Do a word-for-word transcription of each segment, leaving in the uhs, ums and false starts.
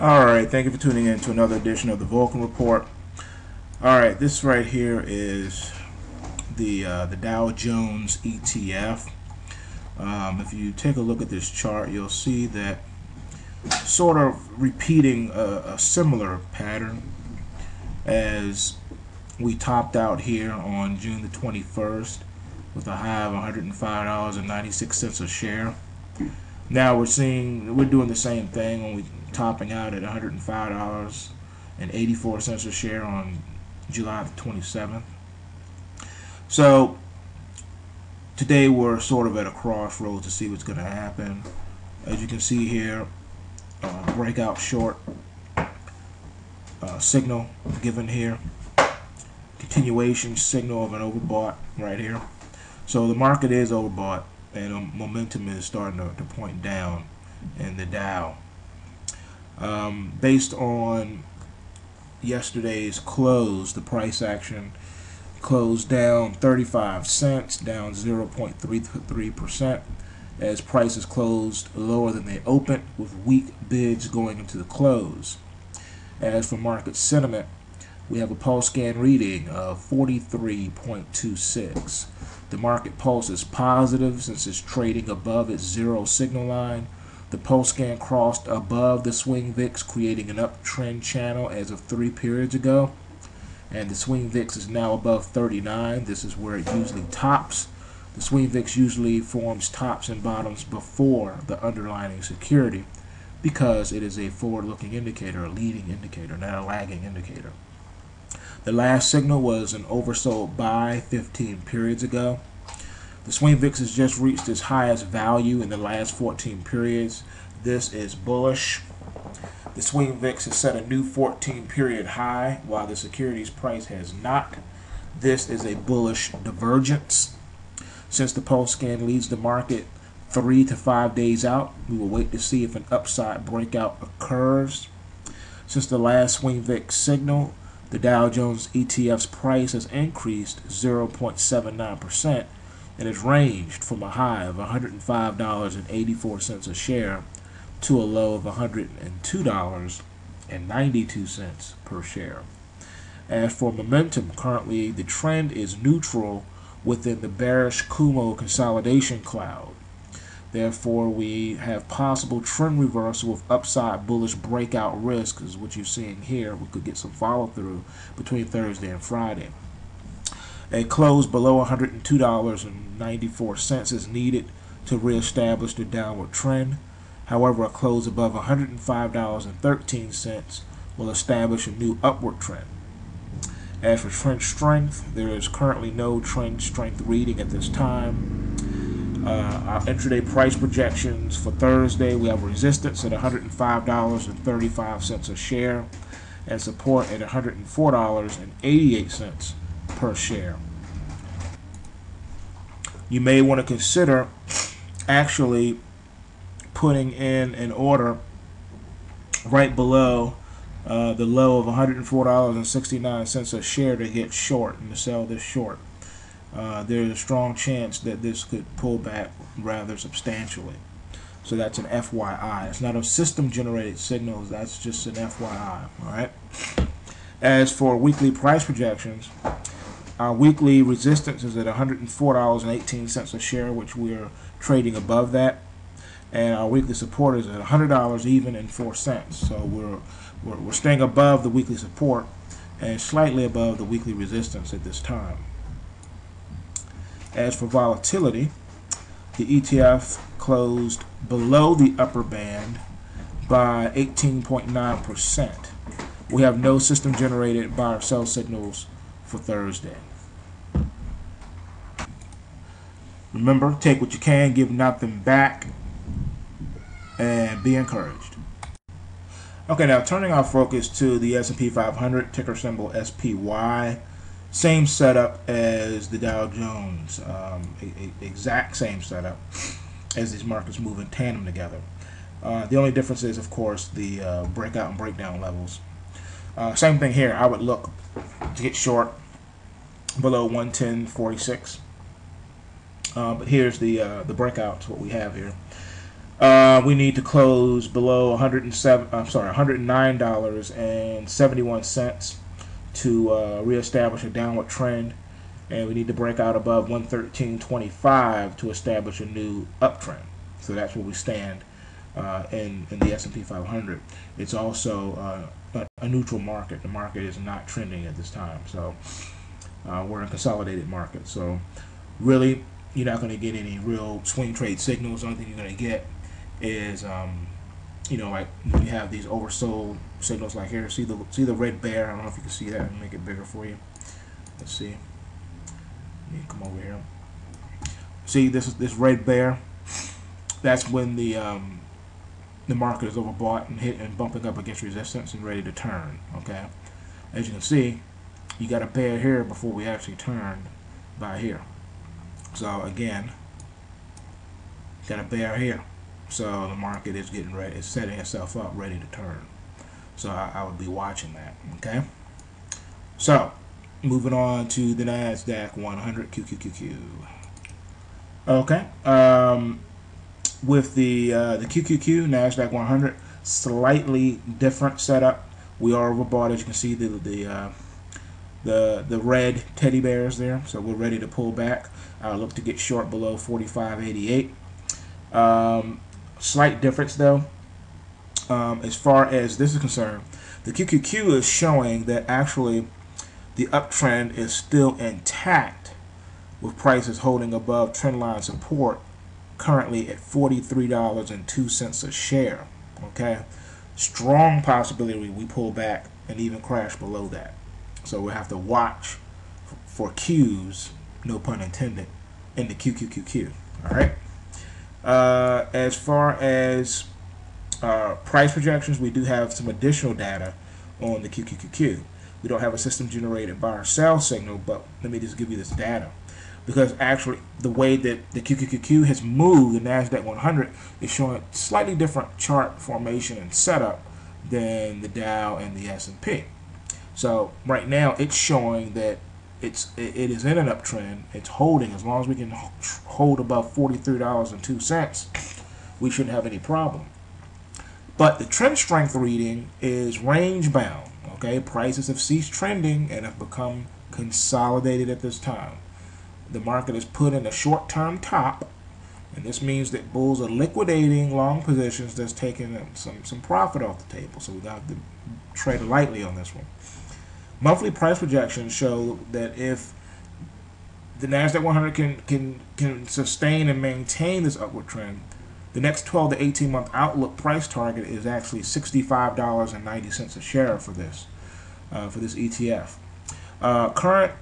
All right, thank you for tuning in to another edition of the Vulcan Report. All right, this right here is the uh, the Dow Jones E T F. Um, if you take a look at this chart, you'll see that sort of repeating a, a similar pattern as we topped out here on June the twenty-first with a high of one hundred five dollars and ninety-six cents a share. Now we're seeing we're doing the same thing when we topping out at one hundred five dollars and eighty-four cents a share on July the twenty-seventh. So today we're sort of at a crossroads to see what's going to happen. As you can see here, uh, breakout short uh, signal given here, continuation signal of an overbought right here. So the market is overbought and um, momentum is starting to, to point down in the Dow. Um, based on yesterday's close, the price action closed down thirty-five cents, down zero point three three percent, as prices closed lower than they opened, with weak bids going into the close. As for market sentiment, we have a pulse scan reading of forty-three point two six. The market pulse is positive since it's trading above its zero signal line. The pulse scan crossed above the Swing V I X, creating an uptrend channel as of three periods ago. And the Swing V I X is now above thirty-nine. This is where it usually tops. The Swing V I X usually forms tops and bottoms before the underlying security because it is a forward-looking indicator, a leading indicator, not a lagging indicator. The last signal was an oversold buy fifteen periods ago. The Swing V I X has just reached its highest value in the last fourteen periods. This is bullish. The Swing V I X has set a new fourteen period high, while the securities price has not. This is a bullish divergence. Since the pulse scan leads the market three to five days out, we will wait to see if an upside breakout occurs. Since the last Swing V I X signal, the Dow Jones E T F's price has increased zero point seven nine percent. And it's ranged from a high of one hundred five dollars and eighty-four cents a share to a low of one hundred two dollars and ninety-two cents per share. As for momentum, currently the trend is neutral within the bearish Kumo consolidation cloud. Therefore, we have possible trend reversal with upside bullish breakout risk, is what you're seeing here. We could get some follow through between Thursday and Friday. A close below one hundred two dollars and ninety-four cents is needed to reestablish the downward trend. However, a close above one hundred five dollars and thirteen cents will establish a new upward trend. As for trend strength, there is currently no trend strength reading at this time. Uh, our intraday price projections for Thursday, we have resistance at one hundred five dollars and thirty-five cents a share and support at one hundred four dollars and eighty-eight cents. Per share. You may want to consider actually putting in an order right below uh, the low of one hundred four dollars and sixty-nine cents a share to get short and to sell this short. Uh, there's a strong chance that this could pull back rather substantially. So that's an F Y I. It's not a system generated signal, that's just an F Y I. All right. As for weekly price projections, our weekly resistance is at one hundred four dollars and eighteen cents a share, which we're trading above that, and our weekly support is at one hundred dollars even and four cents. So we're, we're we're staying above the weekly support and slightly above the weekly resistance at this time. As for volatility, the E T F closed below the upper band by eighteen point nine percent. We have no system generated buy or sell signals for Thursday. Remember, take what you can, give nothing back, and be encouraged. Okay, now turning our focus to the S and P five hundred, ticker symbol S P Y. Same setup as the Dow Jones, um, exact same setup as these markets move in tandem together. Uh, the only difference is, of course, the uh, breakout and breakdown levels. Uh, same thing here. I would look to get short below one ten forty-six. Uh, but here's the uh, the breakouts. What we have here, Uh, we need to close below one hundred seven. I'm sorry, one hundred nine dollars and seventy-one cents to uh, reestablish a downward trend, and we need to break out above one thirteen twenty-five to establish a new uptrend. So that's where we stand uh, in in the S and P five hundred. It's also uh, a, a neutral market. The market is not trending at this time, so uh, we're in a consolidated market. So really, you're not going to get any real swing trade signals. The only thing you're going to get is um you know, like you have these oversold signals like here. See the see the red bear. I don't know if you can see that and make it bigger for you. Let's see. Let me come over here. See this this red bear. That's when the um the market is overbought and hit and bumping up against resistance and ready to turn. Okay. As you can see, you got a bear here before we actually turned by here. So again, got a bear here. So the market is getting ready, it's setting itself up ready to turn. So I, I would be watching that. Okay. So moving on to the NASDAQ one hundred Q Q Q. Okay. Um, with the uh, the Q Q Q NASDAQ one hundred, slightly different setup. We are overbought, as you can see the the uh, the the red teddy bears there. So we're ready to pull back. I look to get short below forty-five eighty-eight. Um, Slight difference though, um, as far as this is concerned, the Q Q Q is showing that actually the uptrend is still intact, with prices holding above trendline support currently at forty-three dollars and two cents a share. Okay, strong possibility we pull back and even crash below that. So we have to watch for cues, no pun intended, in the Q Q Q. All right. Uh, as far as uh, price projections, we do have some additional data on the Q Q Q. We don't have a system generated buy or sell signal, but let me just give you this data, because actually the way that the Q Q Q has moved, the NASDAQ one hundred is showing a slightly different chart formation and setup than the Dow and the S and P. So right now it's showing that It's it is in an uptrend. It's holding. As long as we can hold above forty-three dollars and two cents, we shouldn't have any problem. But the trend strength reading is range bound. Okay, prices have ceased trending and have become consolidated at this time. The market is put in a short-term top, and this means that bulls are liquidating long positions that's taking some some profit off the table. So we got to trade lightly on this one. Monthly price projections show that if the NASDAQ one hundred can, can, can sustain and maintain this upward trend, the next twelve to eighteen month outlook price target is actually sixty-five dollars and ninety cents a share for this, uh, for this E T F. Uh, current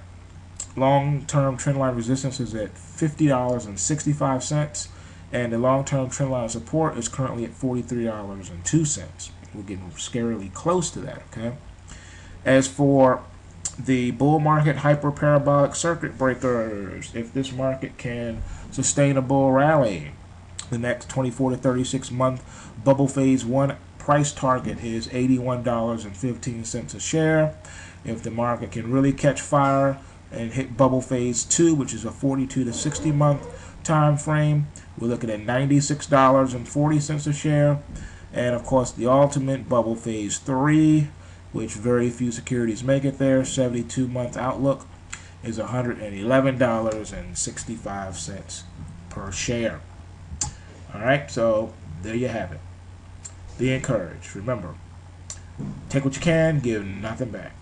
long-term trendline resistance is at fifty dollars and sixty-five cents, and the long-term trendline support is currently at forty-three dollars and two cents. We're getting scarily close to that, okay? As for the bull market hyperparabolic circuit breakers, if this market can sustain a bull rally, the next twenty-four to thirty-six month bubble phase one price target is eighty-one dollars and fifteen cents a share. If the market can really catch fire and hit bubble phase two, which is a forty-two to sixty month time frame, we're looking at ninety-six dollars and forty cents a share. And of course, the ultimate bubble phase three, which very few securities make it there, seventy-two month outlook is one hundred eleven dollars and sixty-five cents per share. All right, so there you have it. Be encouraged. Remember, take what you can, give nothing back.